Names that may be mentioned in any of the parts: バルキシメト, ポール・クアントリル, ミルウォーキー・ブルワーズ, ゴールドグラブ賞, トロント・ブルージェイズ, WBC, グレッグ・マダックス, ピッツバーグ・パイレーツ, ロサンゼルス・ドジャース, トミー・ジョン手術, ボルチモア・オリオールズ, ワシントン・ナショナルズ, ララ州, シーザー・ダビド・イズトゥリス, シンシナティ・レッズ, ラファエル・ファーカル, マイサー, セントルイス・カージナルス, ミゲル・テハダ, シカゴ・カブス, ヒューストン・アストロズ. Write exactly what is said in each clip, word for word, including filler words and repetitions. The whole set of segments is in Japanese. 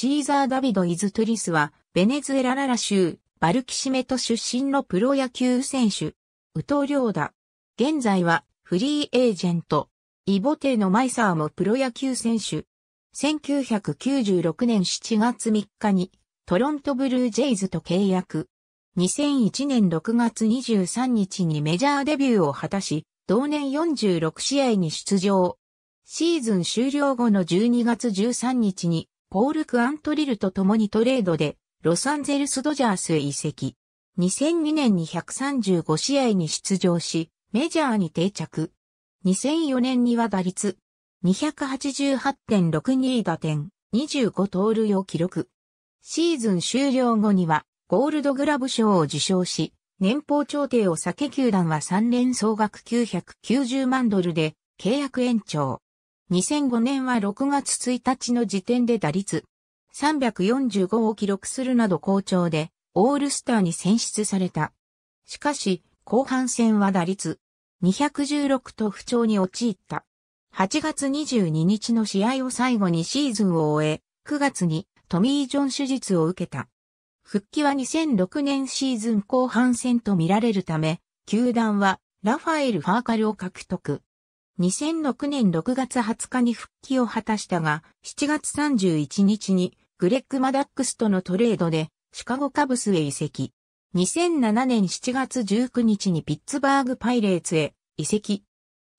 シーザー・ダビド・イズトゥリスは、ベネズエラララ州、バルキシメト出身のプロ野球選手。宇藤亮だ。現在は、フリーエージェント。イボテのマイサーもプロ野球選手。せんきゅうひゃくきゅうじゅうろくねんしちがつみっかに、トロントブルージェイズと契約。にせんいちねんろくがつにじゅうさんにちにメジャーデビューを果たし、同年よんじゅうろく試合に出場。シーズン終了後のじゅうにがつじゅうさんにちに、ポール・クアントリルと共にトレードで、ロサンゼルス・ドジャースへ移籍。にせんにねんにひゃくさんじゅうご試合に出場し、メジャーに定着。にせんよねんには打率 にひゃくはちじゅうはちてんろくに 打点、にじゅうご盗塁を記録。シーズン終了後には、ゴールドグラブ賞を受賞し、年俸調停を避け球団はさん連総額きゅうひゃくきゅうじゅうまんドルで契約延長。にせんごねんはろくがつついたちの時点で打率さんびゃくよんじゅうごを記録するなど好調でオールスターに選出された。しかし後半戦は打率にひゃくじゅうろくと不調に陥った。はちがつにじゅうににちの試合を最後にシーズンを終え、くがつにトミー・ジョン手術を受けた。復帰はにせんろくねんシーズン後半戦と見られるため、球団はラファエル・ファーカルを獲得。にせんろくねんろくがつはつかに復帰を果たしたが、しちがつさんじゅういちにちにグレッグ・マダックスとのトレードでシカゴカブスへ移籍。にせんななねんしちがつじゅうくにちにピッツバーグ・パイレーツへ移籍。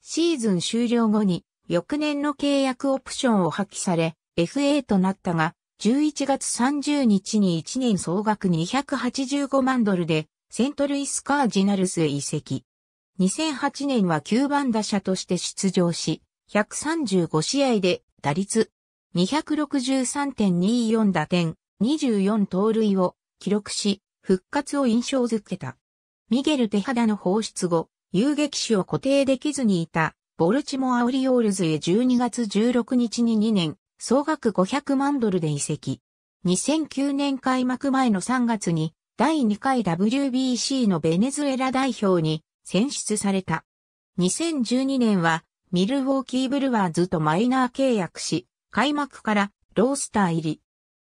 シーズン終了後に翌年の契約オプションを破棄され エフエー となったが、じゅういちがつさんじゅうにちにいちねん総額にひゃくはちじゅうごまんドルでセントルイス・カージナルスへ移籍。にせんはちねんはきゅうばん打者として出場し、ひゃくさんじゅうご試合で打率 にひゃくろくじゅうさんてんにーよん 打点、にじゅうよん盗塁を記録し、復活を印象づけた。ミゲル・テハダの放出後、遊撃手を固定できずにいたボルチモア・オリオールズへじゅうにがつじゅうろくにちににねん、総額ごひゃくまんドルで移籍。にせんきゅうねん開幕前のさんがつにだいにかい ダブリュービーシー のベネズエラ代表に選出された。にせんじゅうにねんはミルウォーキーブルワーズとマイナー契約し、開幕からロースター入り。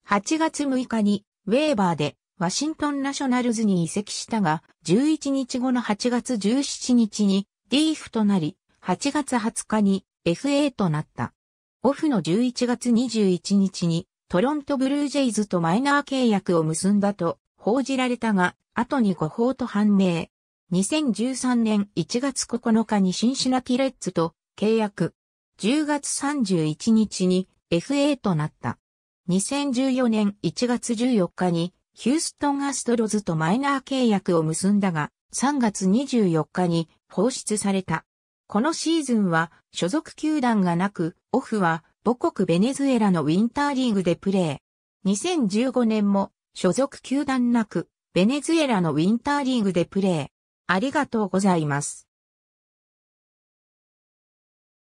はちがつむいかにウェーバーでワシントンナショナルズに移籍したが、じゅういちにちごのはちがつじゅうしちにちに ディーエフ となり、はちがつはつかに エフエー となった。オフのじゅういちがつにじゅういちにちにトロントブルージェイズとマイナー契約を結んだと報じられたが、後に誤報と判明。にせんじゅうさんねんいちがつここのかにシンシナティレッズと契約。じゅうがつさんじゅういちにちに エフエー となった。にせんじゅうよねんいちがつじゅうよっかにヒューストンアストロズとマイナー契約を結んだが、さんがつにじゅうよっかに放出された。このシーズンは所属球団がなく、オフは母国ベネズエラのウィンターリーグでプレー。にせんじゅうごねんも所属球団なく、ベネズエラのウィンターリーグでプレー。ありがとうございます。